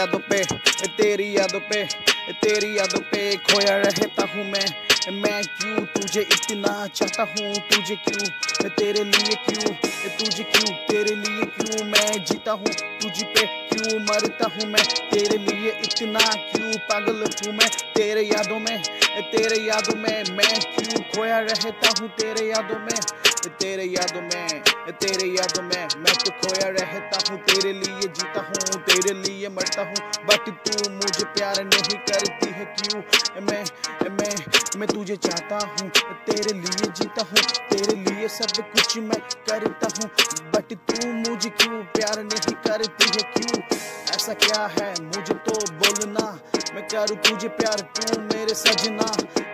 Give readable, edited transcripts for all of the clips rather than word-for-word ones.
तेरी यादों पे खोया रहता हूँ मैं क्यों तुझे इतना चाहता हूँ, तुझे क्यों मैं तेरे लिए क्यों, तुझे क्यों तेरे लिए क्यों मैं जीता हूँ, तुझे पे क्यों मरता हूँ मैं, तेरे लिए इतना क्यों पागल हूँ मैं। तेरे यादों में मैं क्यों खोया रहता हूँ, तेरे यादों में मैं तो खोया रहता हूँ। तेरे लिए जीता हूँ, तेरे लिए मरता हूँ, बट तू मुझे प्यार नहीं करती है क्यों। मैं तुझे चाहता हूँ, तेरे लिए जीता हूँ, तेरे लिए सब कुछ मैं करता हूँ, बट तू मुझे क्यों प्यार नहीं करती है क्यों। ऐसा क्या है मुझे तो बोलना, मैं करूँ तुझे प्यार, तू मेरे सजना,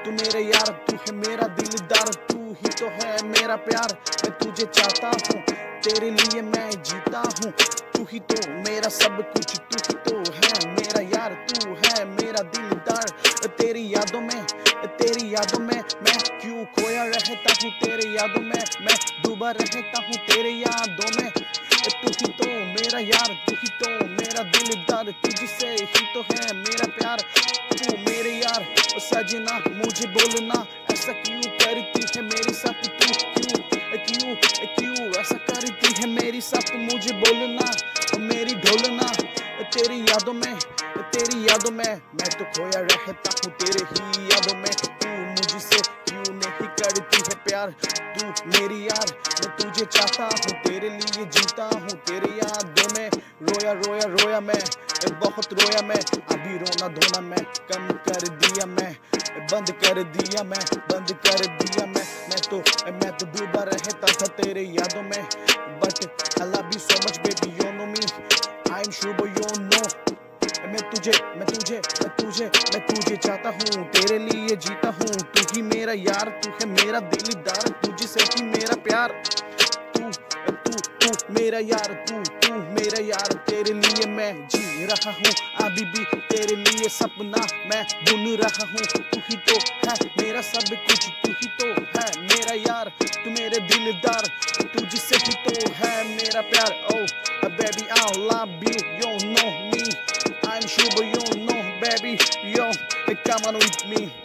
तू मेरे यार, तू है मेरा दिलदार, तू ही तो है मेरा प्यार। मैं तुझे चाहता हूँ, तेरे लिए मैं जीता हूँ, तू ही तो मेरा सब कुछ, तू ही तो है मेरा यार, तू है मेरा दिलदार। तेरी यादों में मैं क्यों खोया रहता हूँ, तेरे यादों में मैं डूबा रहता हूँ, तेरे यादों में तू ही तो मेरा यार, तू ही तो मेरा दिलदार, तुझसे ही तो है मेरा प्यार, तू मेरे यार सजना। मुझे बोलना ऐसा क्यों करती है मेरे साथ, तू क्यों ऐसा करती है मेरे साथ। मुझे बोलना मेरी ढोलना, तेरी यादों में मैं तो खोया रहता हूँ, तेरे ही यादों में तू मुझसे क्यों नहीं करती है प्यार, तू मेरी यार। मैं तुझे चाहता हूँ, तेरे लिए जीता हूँ, तेरे यादों में रोया मैं, बहुत रोया मैं, अभी रोना धोना मैं कम कर दिया, मैं बंद कर दिया। मैं तो डूबा रहता था तेरे यादों में, but I love you so much baby, you know me, I am Shubh, you know. मैं तुझे चाहता हूँ, तेरे लिए जीता हूँ, तू ही मेरा यार, तू है मेरा दिलदार, तुझसे ही मेरा प्यार, तू मेरा यार, तू मेरा यार। तेरे लिए मैं जी रहा हूँ अभी भी, तेरे लिए सपना मैं बुन रहा हूँ, तू ही तो है मेरा सब कुछ, तू ही तो है मेरा यार, तू मेरे दिलदार, तुझसे ही तो है मेरा प्यार। Oh baby I love you, you know me, I'm sure, but you know, baby, yo, come on with me.